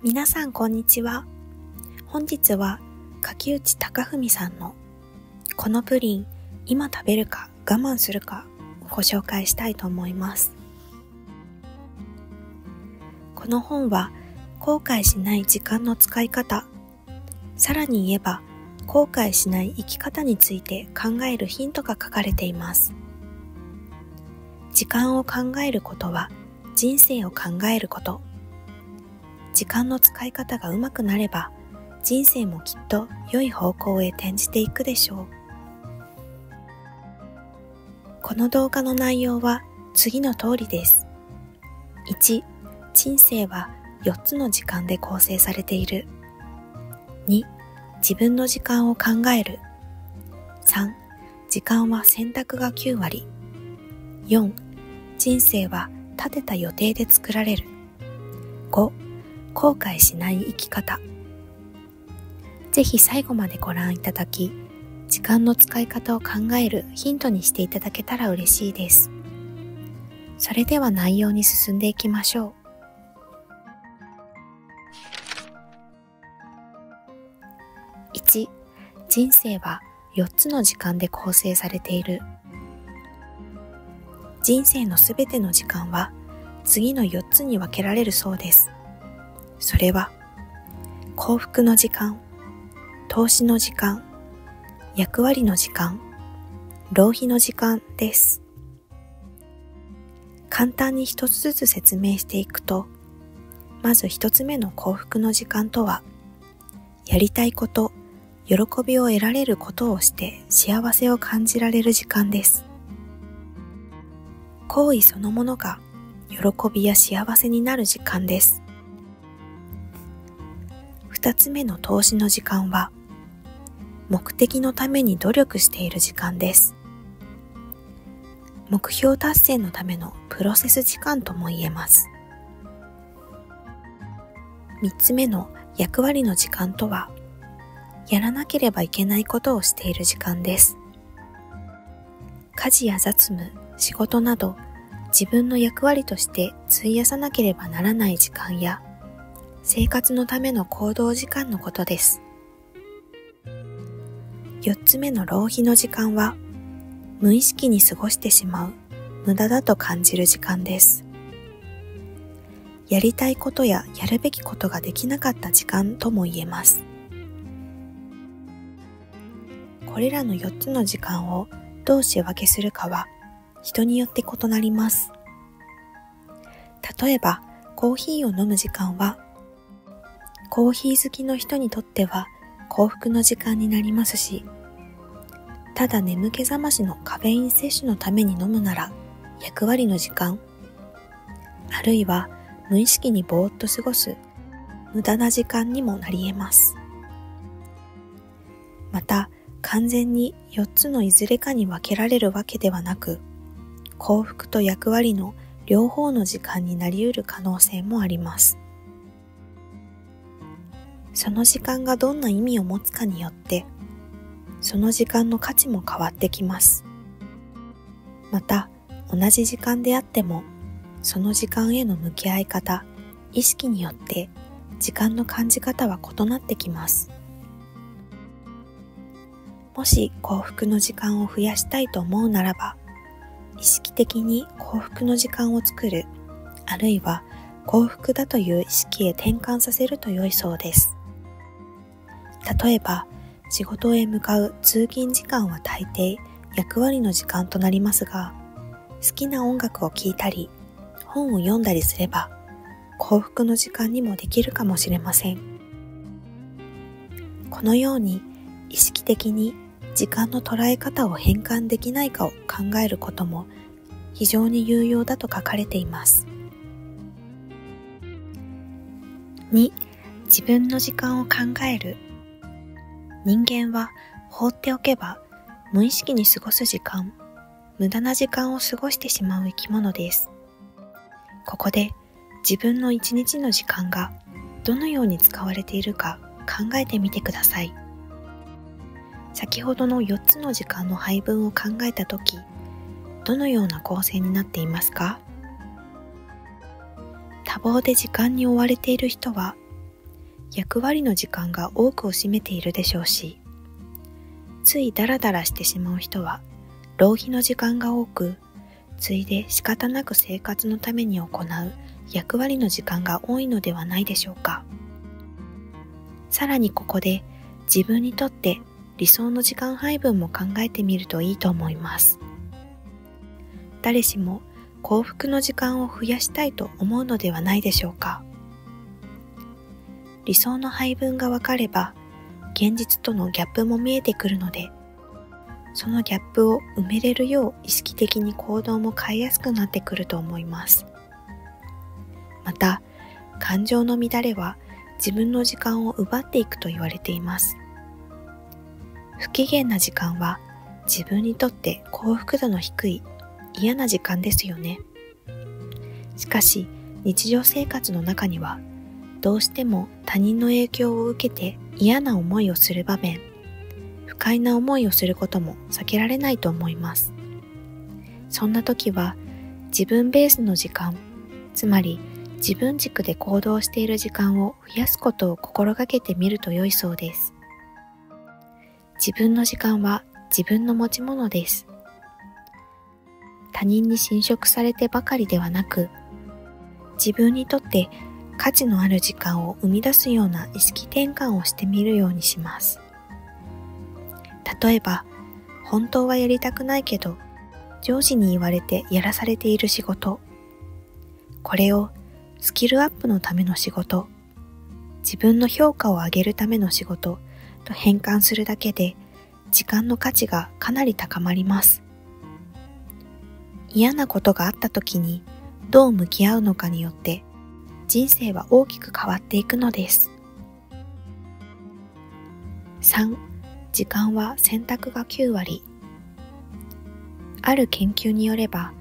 皆さんこんにちは。本日は柿内貴文さんのこのプリン今食べるか我慢するかをご紹介したいと思います。この本は後悔しない時間の使い方、さらに言えば後悔しない生き方について考えるヒントが書かれています。時間を考えることは人生を考えること。時間の使い方がうまくなれば、人生もきっと良い方向へ転じていくでしょう。この動画の内容は次の通りです。1、人生は4つの時間で構成されている。2、自分の時間を考える。3、時間は選択が9割。4、人生は立てた予定で作られる。5、後悔しない生き方。ぜひ最後までご覧いただき、時間の使い方を考えるヒントにしていただけたら嬉しいです。それでは内容に進んでいきましょう。1、人生は4つの時間で構成されている。人生のすべての時間は次の4つに分けられるそうです。それは、幸福の時間、投資の時間、役割の時間、浪費の時間です。簡単に一つずつ説明していくと、まず一つ目の幸福の時間とは、やりたいこと、喜びを得られることをして幸せを感じられる時間です。行為そのものが喜びや幸せになる時間です。二つ目の投資の時間は、目的のために努力している時間です。目標達成のためのプロセス時間とも言えます。三つ目の役割の時間とは、やらなければいけないことをしている時間です。家事や雑務、仕事など、自分の役割として費やさなければならない時間や、生活のための行動時間のことです。四つ目の浪費の時間は、無意識に過ごしてしまう、無駄だと感じる時間です。やりたいことややるべきことができなかった時間とも言えます。これらの4つの時間をどう仕分けするかは、人によって異なります。例えば、コーヒーを飲む時間は、コーヒー好きの人にとっては幸福の時間になりますし、ただ眠気覚ましのカフェイン摂取のために飲むなら役割の時間、あるいは無意識にぼーっと過ごす無駄な時間にもなり得ます。また、完全に4つのいずれかに分けられるわけではなく、幸福と役割の両方の時間になり得る可能性もあります。その時間がどんな意味を持つかによって、その時間の価値も変わってきます。また、同じ時間であっても、その時間への向き合い方、意識によって、時間の感じ方は異なってきます。もし幸福の時間を増やしたいと思うならば、意識的に幸福の時間を作る、あるいは幸福だという意識へ転換させると良いそうです。例えば、仕事へ向かう通勤時間は大抵役割の時間となりますが、好きな音楽を聴いたり、本を読んだりすれば、幸福の時間にもできるかもしれません。このように、意識的に時間の捉え方を変換できないかを考えることも非常に有用だと書かれています。2、自分の時間を考える。人間は放っておけば無意識に過ごす時間、無駄な時間を過ごしてしまう生き物です。ここで自分の一日の時間がどのように使われているか考えてみてください。先ほどの4つの時間の配分を考えたとき、どのような構成になっていますか？多忙で時間に追われている人は、役割の時間が多くを占めているでしょうし、ついダラダラしてしまう人は浪費の時間が多く、ついで仕方なく生活のために行う役割の時間が多いのではないでしょうか。さらにここで自分にとって理想の時間配分も考えてみるといいと思います。誰しも幸福の時間を増やしたいと思うのではないでしょうか。理想の配分が分かれば、現実とのギャップも見えてくるので、そのギャップを埋めれるよう意識的に行動も変えやすくなってくると思います。また、感情の乱れは自分の時間を奪っていくと言われています。不機嫌な時間は自分にとって幸福度の低い嫌な時間ですよね。しかし、日常生活の中には、どうしても他人の影響を受けて嫌な思いをする場面、不快な思いをすることも避けられないと思います。そんな時は自分ベースの時間、つまり自分軸で行動している時間を増やすことを心がけてみると良いそうです。自分の時間は自分の持ち物です。他人に侵食されてばかりではなく、自分にとって価値のある時間を生み出すような意識転換をしてみるようにします。例えば、本当はやりたくないけど、上司に言われてやらされている仕事。これをスキルアップのための仕事、自分の評価を上げるための仕事と変換するだけで、時間の価値がかなり高まります。嫌なことがあった時にどう向き合うのかによって、人生は大きく変わっていくのです。3. 時間は選択が9割。ある研究によれば、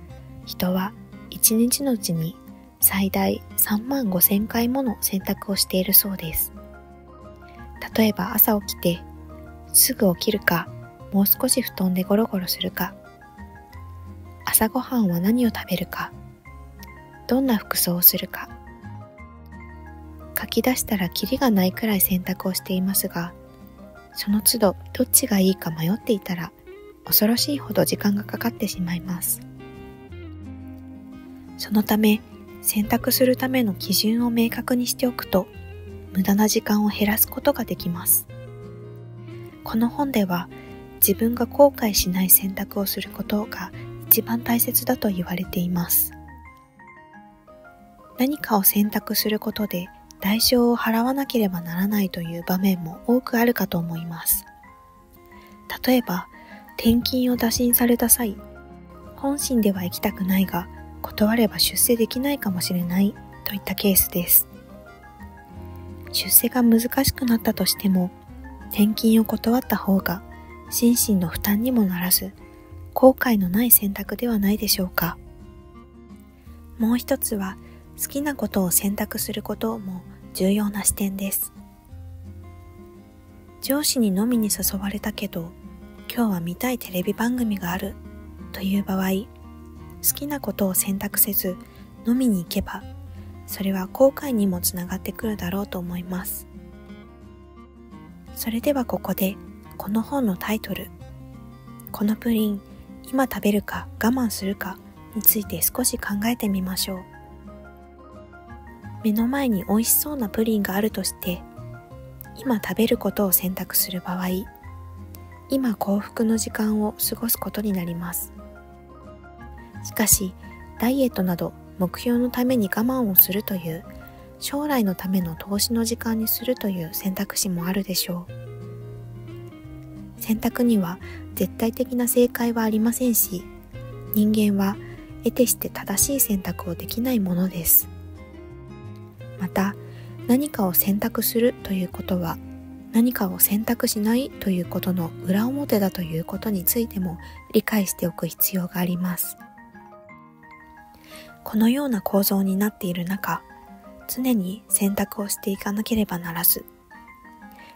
人は1日のうちに最大35,000回もの選択をしているそうです。例えば朝起きて、すぐ起きるか、もう少し布団でゴロゴロするか、朝ごはんは何を食べるか、どんな服装をするか、書き出したらキリがないくらい選択をしていますが、その都度どっちがいいか迷っていたら恐ろしいほど時間がかかってしまいます。そのため、選択するための基準を明確にしておくと、無駄な時間を減らすことができます。この本では、自分が後悔しない選択をすることが一番大切だと言われています。何かを選択することで、代償を払わなければならないという場面も多くあるかと思います。例えば、転勤を打診された際、本心では行きたくないが、断れば出世できないかもしれないといったケースです。出世が難しくなったとしても、転勤を断った方が心身の負担にもならず、後悔のない選択ではないでしょうか。もう一つは、好きなことを選択することも重要な視点です。上司に飲みに誘われたけど、今日は見たいテレビ番組があるという場合、好きなことを選択せず飲みに行けば、それは後悔にもつながってくるだろうと思います。それではここで、この本のタイトル、このプリン、今食べるか我慢するかについて少し考えてみましょう。目の前に美味しそうなプリンがあるとして、今食べることを選択する場合、今幸福の時間を過ごすことになります。しかし、ダイエットなど目標のために我慢をするという、将来のための投資の時間にするという選択肢もあるでしょう。選択には絶対的な正解はありませんし、人間は得てして正しい選択をできないものです。また、何かを選択するということは、何かを選択しないということの裏表だということについても理解しておく必要があります。このような構造になっている中、常に選択をしていかなければならず、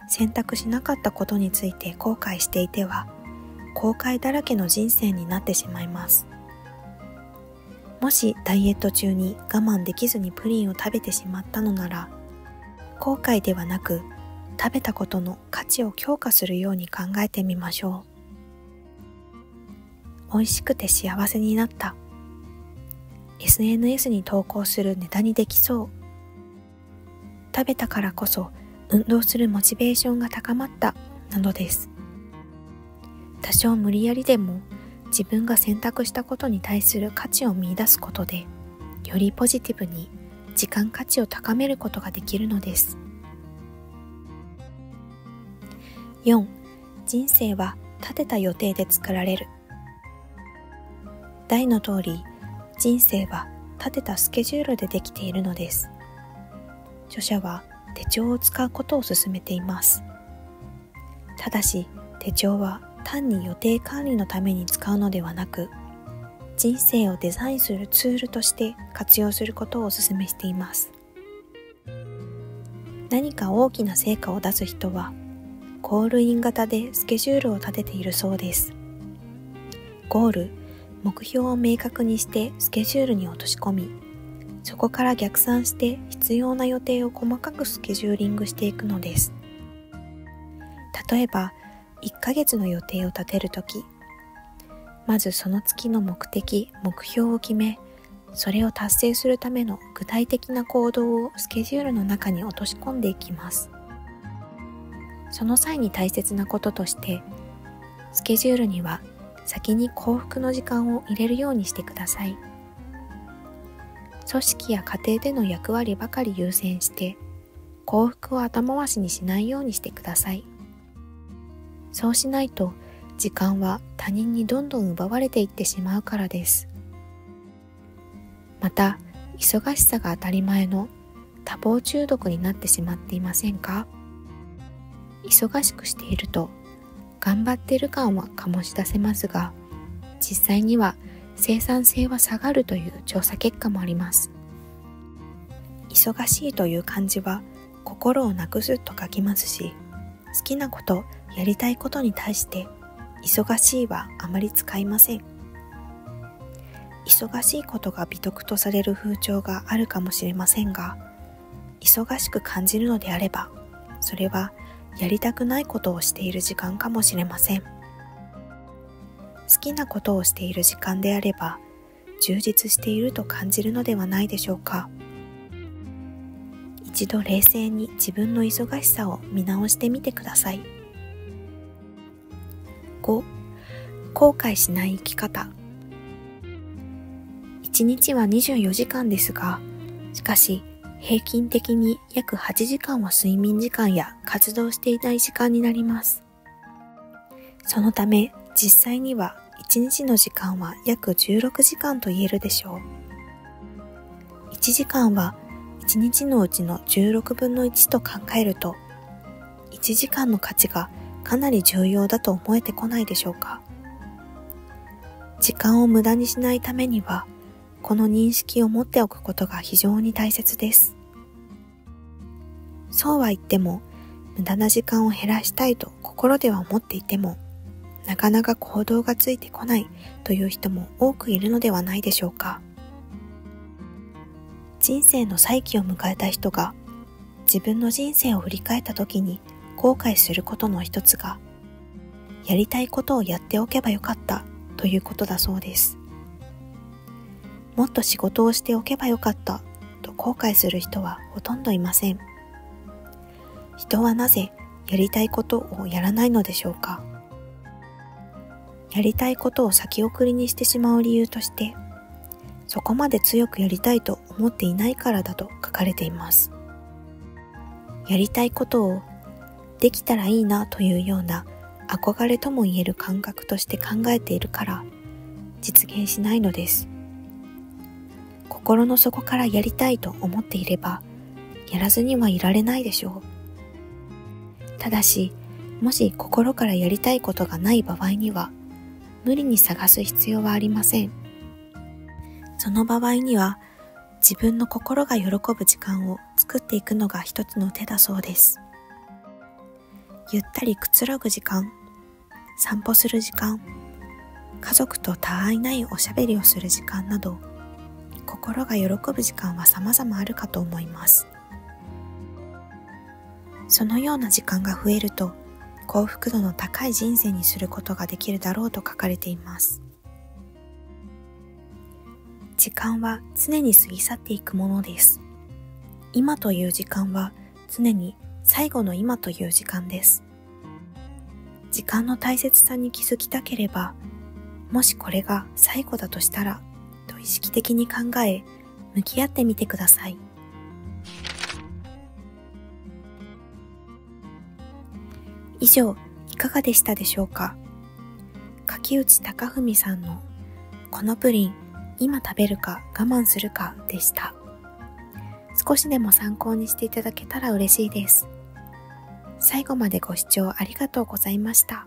選択しなかったことについて後悔していては、後悔だらけの人生になってしまいます。もしダイエット中に我慢できずにプリンを食べてしまったのなら、後悔ではなく、食べたことの価値を強化するように考えてみましょう。美味しくて幸せになった。SNS に投稿するネタにできそう。食べたからこそ運動するモチベーションが高まった、などです。多少無理やりでも自分が選択したことに対する価値を見出すことで、よりポジティブに時間価値を高めることができるのです。4. 人生は立てた予定で作られる。題の通り、人生は立てたスケジュールでできているのです。著者は手帳を使うことを勧めています。ただし、手帳は単に予定管理のために使うのではなく、人生をデザインするツールとして活用することをお勧めしています。何か大きな成果を出す人は、ゴールイン型でスケジュールを立てているそうです。ゴール、目標を明確にしてスケジュールに落とし込み、そこから逆算して必要な予定を細かくスケジューリングしていくのです。例えば、1ヶ月の予定を立てるとき、まずその月の目的、目標を決め、それを達成するための具体的な行動をスケジュールの中に落とし込んでいきます。その際に大切なこととして、スケジュールには先に幸福の時間を入れるようにしてください。組織や家庭での役割ばかり優先して、幸福を後回しにしないようにしてください。そうしないと、時間は他人にどんどん奪われていってしまうからです。また、忙しさが当たり前の多忙中毒になってしまっていませんか？忙しくしていると、頑張っている感は醸し出せますが、実際には生産性は下がるという調査結果もあります。忙しいという漢字は、心をなくすと書きますし、好きなこと、やりたいことに対して、忙しいはあまり使いません。忙しいことが美徳とされる風潮があるかもしれませんが、忙しく感じるのであれば、それはやりたくないことをしている時間かもしれません。好きなことをしている時間であれば、充実していると感じるのではないでしょうか。一度冷静に自分の忙しさを見直してみてください。5. 後悔しない生き方。1日は24時間ですが、しかし平均的に約8時間は睡眠時間や活動していない時間になります。そのため実際には1日の時間は約16時間と言えるでしょう。1時間は1日のうちの16分の1と考えると、1時間の価値がかなり重要だと思えてこないでしょうか。時間を無駄にしないためには、この認識を持っておくことが非常に大切です。そうは言っても、無駄な時間を減らしたいと心では思っていても、なかなか行動がついてこないという人も多くいるのではないでしょうか。人生の再起を迎えた人が、自分の人生を振り返った時に、後悔することの一つが、やりたいことをやっておけばよかったということだそうです。もっと仕事をしておけばよかったと後悔する人はほとんどいません。人はなぜやりたいことをやらないのでしょうか。やりたいことを先送りにしてしまう理由として、そこまで強くやりたいと思っていないからだと書かれています。やりたいことをできたらいいなというような憧れとも言える感覚として考えているから実現しないのです。心の底からやりたいと思っていればやらずにはいられないでしょう。ただし、もし心からやりたいことがない場合には無理に探す必要はありません。その場合には自分の心が喜ぶ時間を作っていくのが一つの手だそうです。ゆったりくつろぐ時間、散歩する時間、家族とたわいないおしゃべりをする時間など、心が喜ぶ時間は様々あるかと思います。そのような時間が増えると幸福度の高い人生にすることができるだろうと書かれています。時間は常に過ぎ去っていくものです。今という時間は常に最後の今という時間です。時間の大切さに気づきたければ、もしこれが最後だとしたら、と意識的に考え、向き合ってみてください。以上、いかがでしたでしょうか。柿内貴文さんのこのプリン、今食べるか我慢するかでした。少しでも参考にしていただけたら嬉しいです。最後までご視聴ありがとうございました。